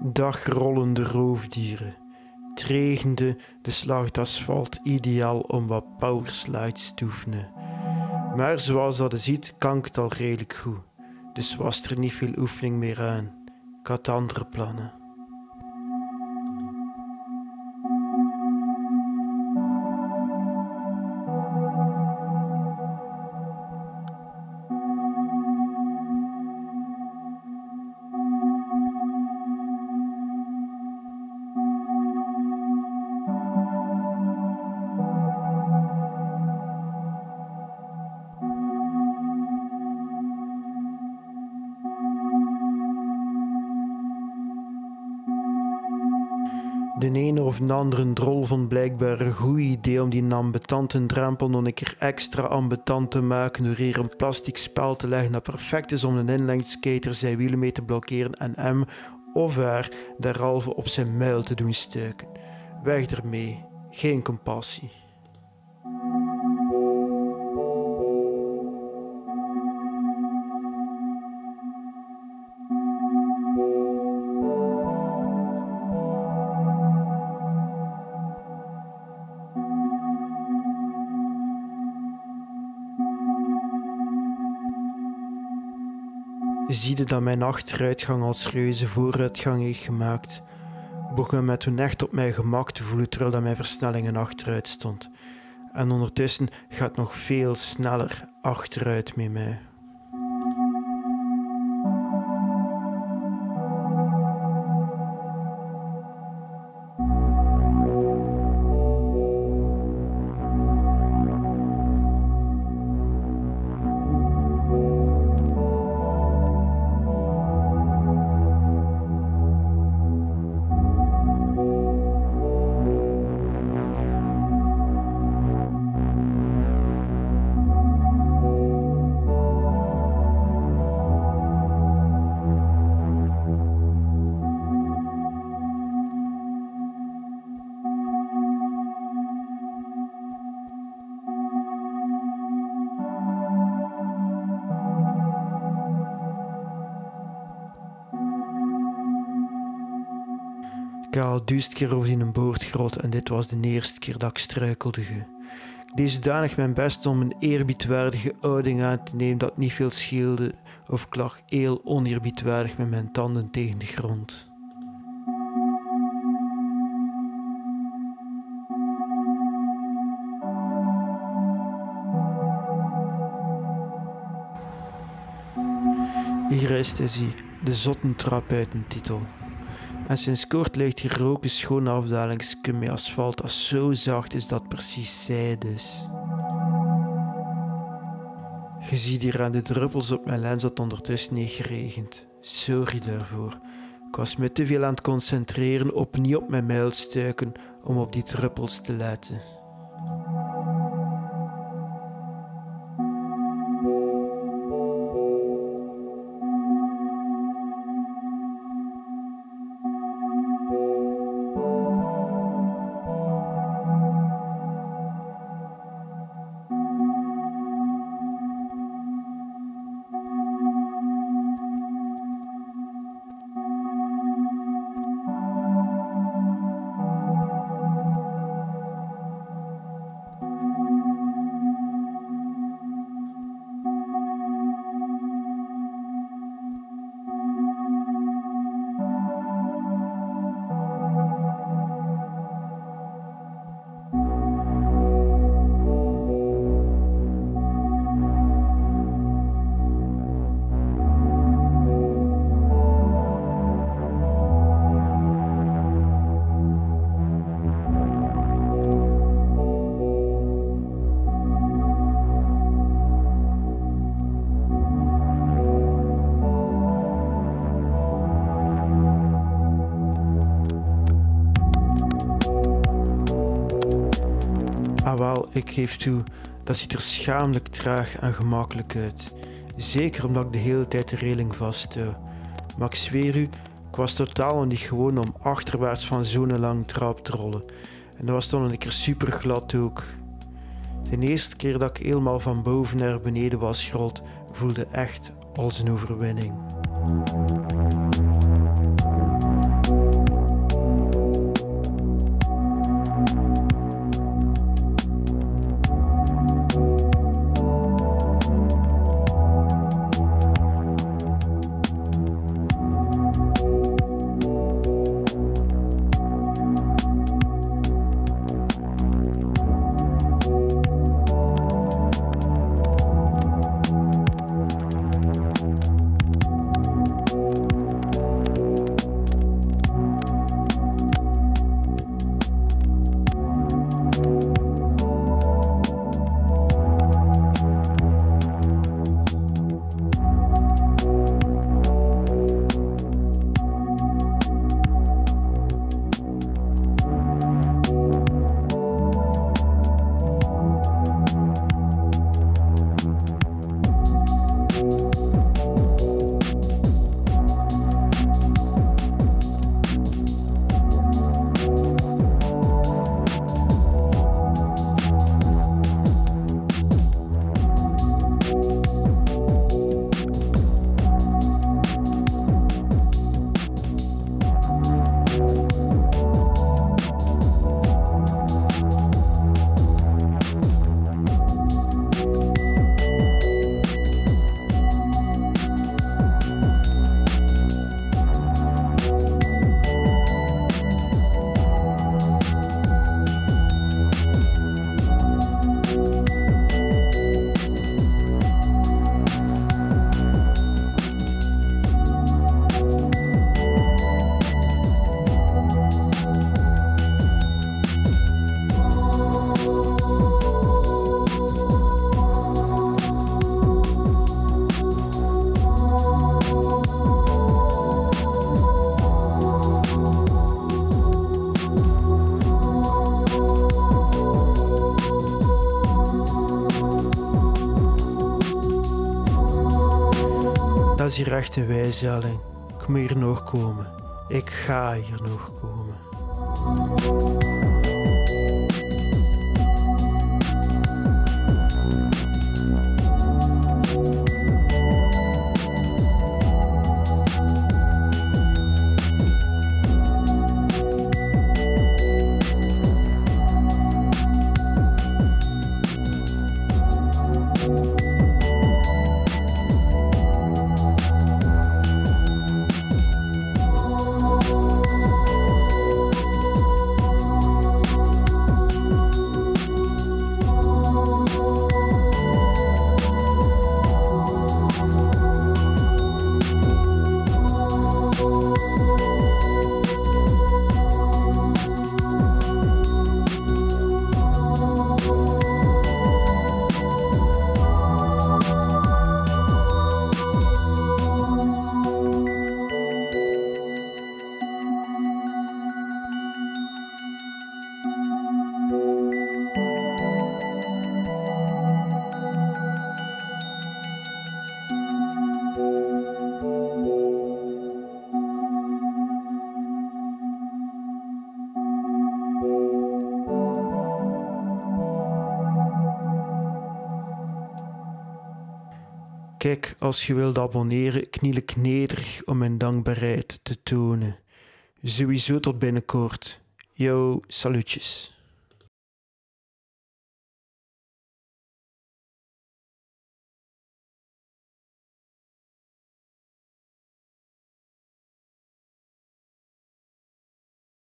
dagrollende roofdieren, tregende de slaagd asfalt ideaal om wat powerslides te oefenen. Maar zoals dat je ziet, kan ik het al redelijk goed, dus was er niet veel oefening meer aan. Ik had andere plannen. De ene of de andere drol vond blijkbaar een goed idee om die ambetante drempel nog een keer extra ambetant te maken door hier een plastic spel te leggen dat perfect is om een inlineskater zijn wielen mee te blokkeren en hem of haar derhalve op zijn muil te doen steken. Weg ermee, geen compassie. Ziede dat mijn achteruitgang als serieuze vooruitgang heeft gemaakt, begon me toen echt op mijn gemak te voelen terwijl dat mijn versnellingen achteruit stond. En ondertussen gaat nog veel sneller achteruit met mij. Ik had al 1000 keer over die boordgrot en dit was de eerste keer dat ik struikelde. Ik deed zodanig mijn best om een eerbiedwaardige houding aan te nemen dat niet veel scheelde, of ik lag heel oneerbiedwaardig met mijn tanden tegen de grond. Hier is hij, de zottentrap uit een titel. En sinds kort ligt hier ook een schone afdalingsje met asfalt dat zo zacht is dat precies zijde is. Je ziet hier aan de druppels op mijn lens dat ondertussen heeft geregend. Sorry daarvoor. Ik was me te veel aan het concentreren op niet op mijn mijlstuiken om op die druppels te letten. Wel, ik geef toe, dat ziet er schamelijk traag en gemakkelijk uit. Zeker omdat ik de hele tijd de reling vasthoud. Maar ik zweer u, ik was totaal niet gewoon om achterwaarts van zo'n lange trap te rollen. En dat was dan een keer super glad ook. De eerste keer dat ik helemaal van boven naar beneden was gerold, voelde echt als een overwinning. hier echt een wijsstelling. Ik moet hier nog komen. Ik ga hier nog komen. Kijk, als je wilt abonneren, kniel ik nederig om mijn dankbaarheid te tonen. Sowieso tot binnenkort. Yo, salutjes.